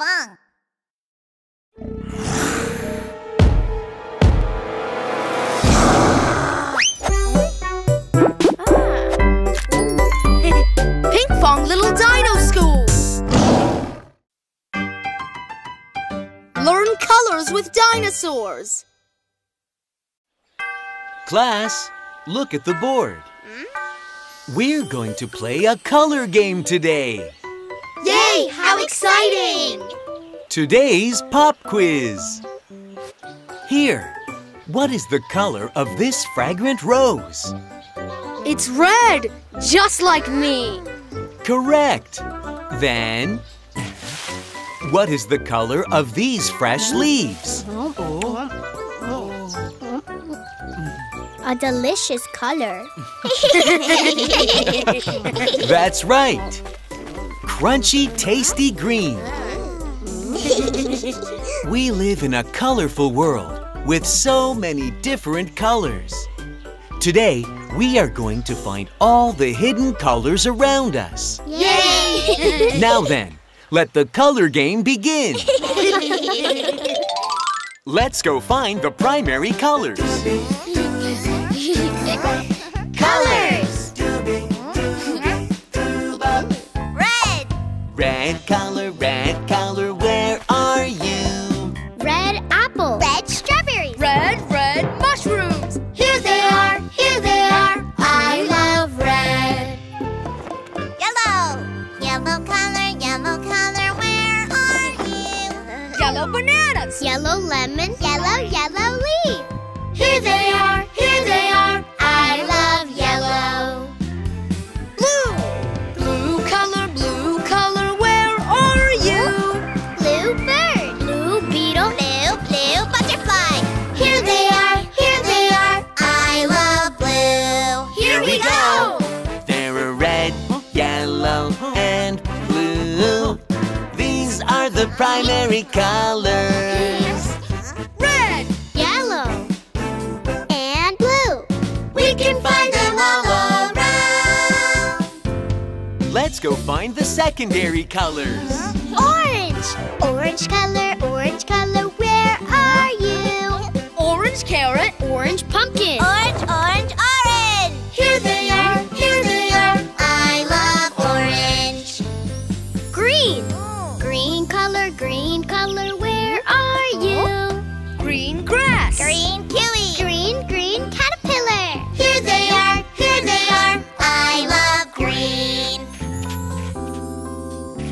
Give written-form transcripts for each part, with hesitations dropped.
Pinkfong. Pinkfong Little Dino School. Learn colors with dinosaurs. Class, look at the board. We're going to play a color game today. Yay! How exciting! Today's pop quiz. Here, what is the color of this fragrant rose? It's red, just like me. Correct. Then, what is the color of these fresh leaves? A delicious color. That's right. Crunchy, tasty green. We live in a colorful world with so many different colors. Today, we are going to find all the hidden colors around us. Yay! Now then, let the color game begin. Let's go find the primary colors. Colors! Red! Red color, where are you? Red apple. Red strawberries. Red mushrooms. Here they are, I love red. Yellow! Yellow color, where are you? Yellow bananas. Yellow lemon. Yellow leaf. Here they are, I love yellow. Blue! Blue color, where are you? Blue bird. Blue beetle. Blue butterfly. Here they are, I love blue. Here we go! There are red, yellow, and blue. These are the primary colors. Let's go find the secondary colors. Orange! Orange color, where are you? Orange carrot, orange pumpkin. Orange! Here they are, I love orange. Green! Green color, where are you? Green grass. Green kiwi. Green caterpillar. Here they are, I love green.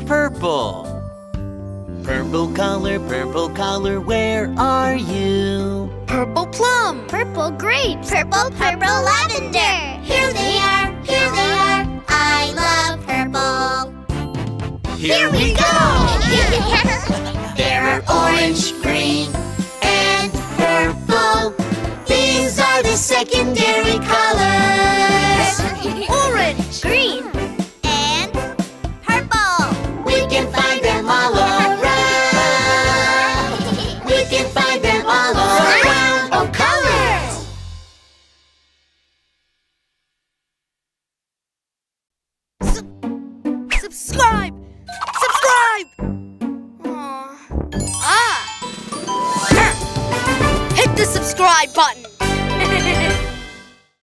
Purple. Purple color, where are you? Purple plum. Purple grapes. Purple lavender. Here they are, I love purple. Here we go! There are orange, green, and purple. These are the secondary colors. Orange, green, and purple. We can find them all around. We can find them all around. Oh, colors! Subscribe! Hit the subscribe button.